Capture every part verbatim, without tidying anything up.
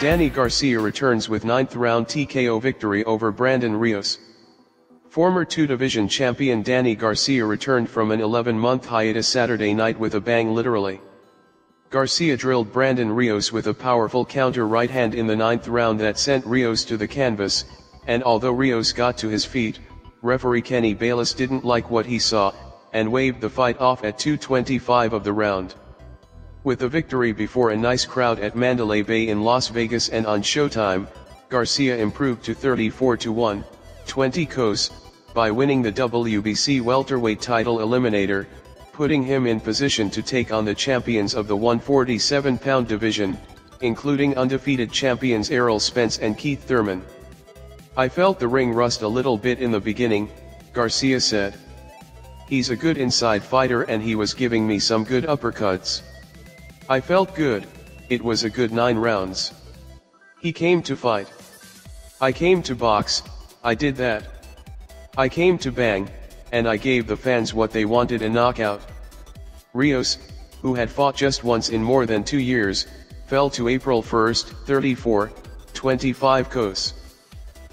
Danny Garcia returns with ninth round T K O victory over Brandon Rios. Former two division champion Danny Garcia returned from an eleven month hiatus Saturday night with a bang, literally. Garcia drilled Brandon Rios with a powerful counter right hand in the ninth round that sent Rios to the canvas, and although Rios got to his feet, referee Kenny Bayless didn't like what he saw, and waved the fight off at two twenty-five of the round. With the victory before a nice crowd at Mandalay Bay in Las Vegas and on Showtime, Garcia improved to thirty-four to one, twenty K Os, by winning the W B C welterweight title eliminator, putting him in position to take on the champions of the one forty-seven pound division, including undefeated champions Errol Spence and Keith Thurman. "I felt the ring rust a little bit in the beginning," Garcia said. "He's a good inside fighter and he was giving me some good uppercuts. I felt good. It was a good nine rounds. He came to fight. I came to box, I did that. I came to bang, and I gave the fans what they wanted, a knockout." Rios, who had fought just once in more than two years, fell to April first, thirty-four, twenty-five K Os.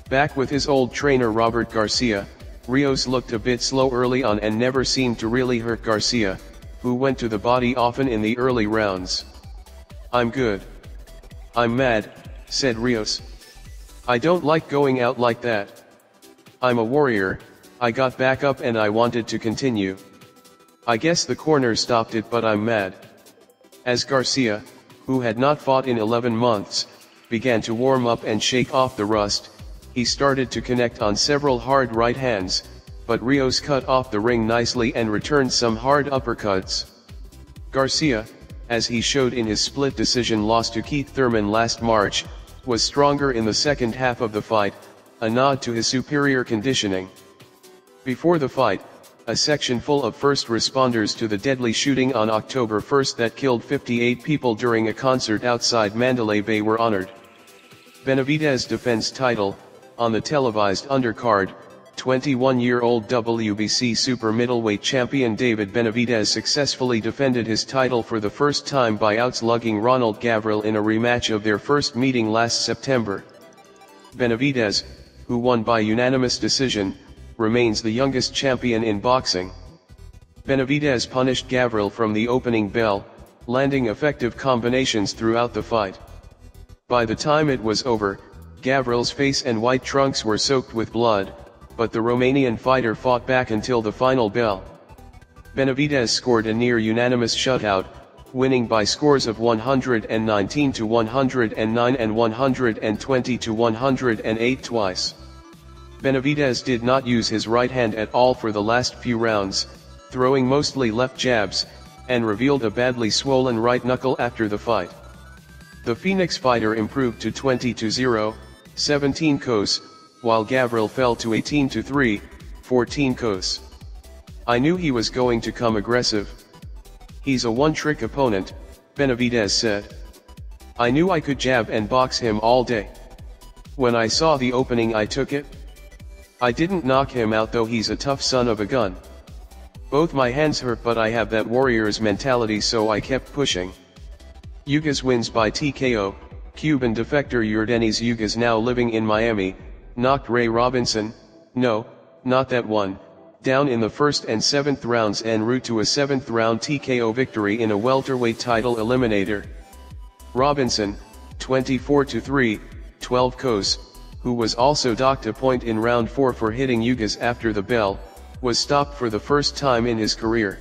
Back with his old trainer Robert Garcia, Rios looked a bit slow early on and never seemed to really hurt Garcia, who went to the body often in the early rounds. "I'm good. I'm mad," said Rios. "I don't like going out like that. I'm a warrior, I got back up and I wanted to continue. I guess the corner stopped it, but I'm mad." As Garcia, who had not fought in eleven months, began to warm up and shake off the rust, he started to connect on several hard right hands, but Rios cut off the ring nicely and returned some hard uppercuts. Garcia, as he showed in his split decision loss to Keith Thurman last March, was stronger in the second half of the fight, a nod to his superior conditioning. Before the fight, a section full of first responders to the deadly shooting on October first that killed fifty-eight people during a concert outside Mandalay Bay were honored. Benavidez defends title on the televised undercard. twenty-one year old W B C super middleweight champion David Benavidez successfully defended his title for the first time by outslugging Ronald Gavril in a rematch of their first meeting last September. Benavidez, who won by unanimous decision, remains the youngest champion in boxing. Benavidez punished Gavril from the opening bell, landing effective combinations throughout the fight. By the time it was over, Gavril's face and white trunks were soaked with blood, but the Romanian fighter fought back until the final bell. Benavidez scored a near-unanimous shutout, winning by scores of one nineteen to one oh nine and one twenty to one oh eight twice. Benavidez did not use his right hand at all for the last few rounds, throwing mostly left jabs, and revealed a badly swollen right knuckle after the fight. The Phoenix fighter improved to twenty to zero, seventeen K Os, while Gavril fell to eighteen to three, fourteen K Os. "I knew he was going to come aggressive. He's a one-trick opponent," Benavidez said. "I knew I could jab and box him all day. When I saw the opening I took it. I didn't knock him out, though. He's a tough son of a gun. Both my hands hurt, but I have that warrior's mentality, so I kept pushing." Ugás wins by T K O. Cuban defector Yordenis Ugás, now living in Miami, knocked Ray Robinson, no, not that one, down in the first and seventh rounds en route to a seventh round T K O victory in a welterweight title eliminator. Robinson, twenty-four to three, twelve K Os, who was also docked a point in round four for hitting Ugás after the bell, was stopped for the first time in his career.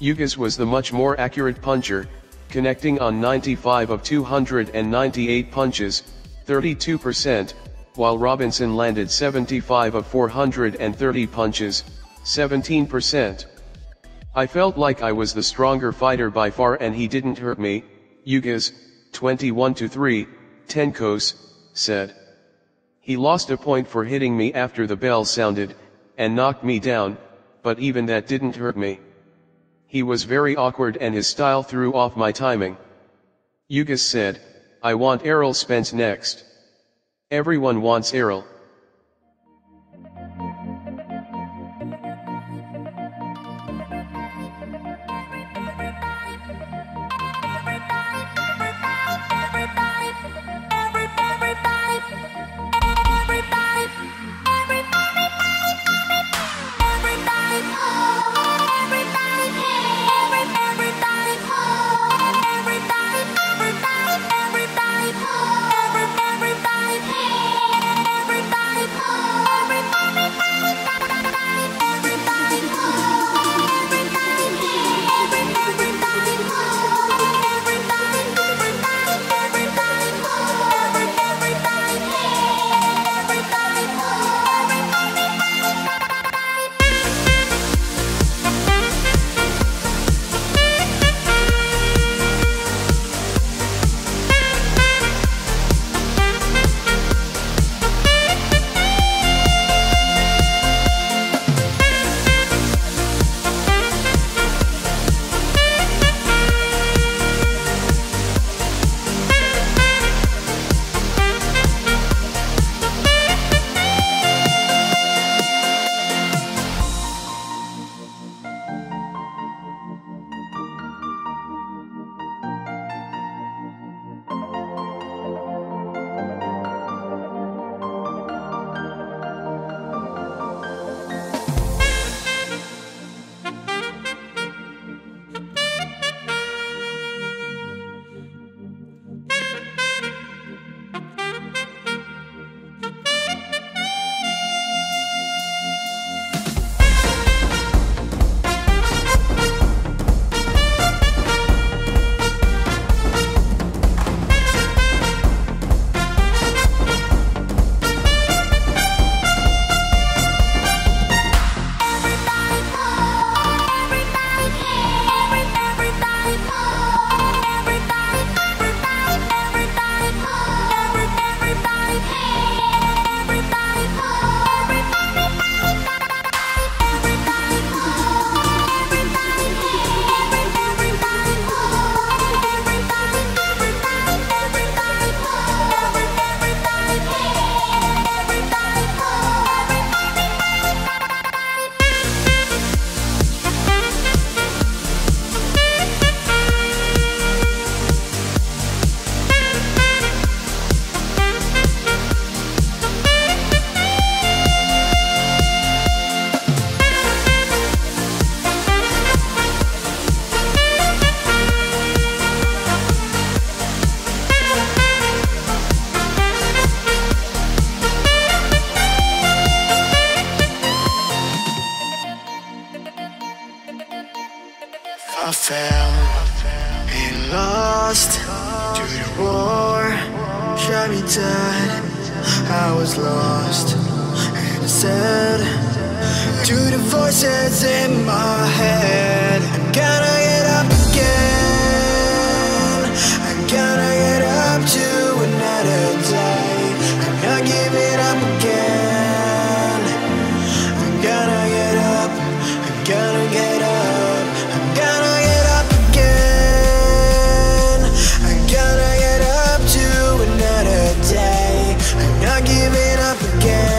Ugás was the much more accurate puncher, connecting on ninety-five of two ninety-eight punches, thirty-two percent, while Robinson landed seventy-five of four thirty punches, seventeen percent. "I felt like I was the stronger fighter by far and he didn't hurt me," Ugás, twenty-one to three, ten K Os, said. "He lost a point for hitting me after the bell sounded, and knocked me down, but even that didn't hurt me. He was very awkward and his style threw off my timing." Ugás said, "I want Errol Spence next. Everyone wants Errol." I fell and lost to the roar, shot me dead. I was lost and sad to the voices in my head. I gotta get up again, I gotta get up to another day. I'm not giving up again, I gotta get up, I gotta get up, I gotta get up again, I gotta get up to another day. I'm not giving up again.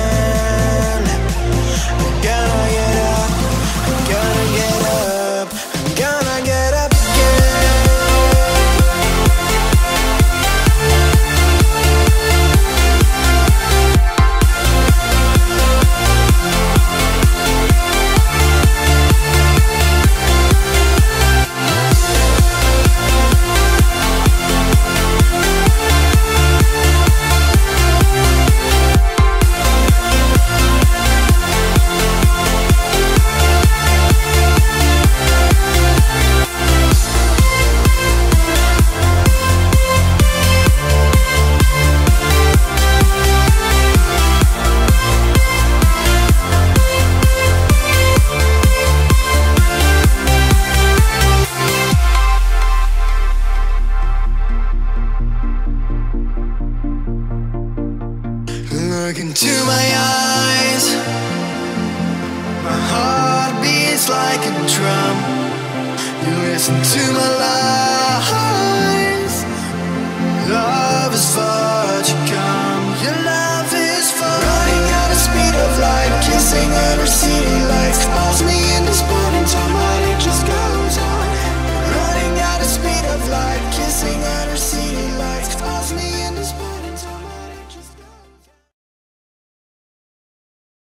Listen to my life.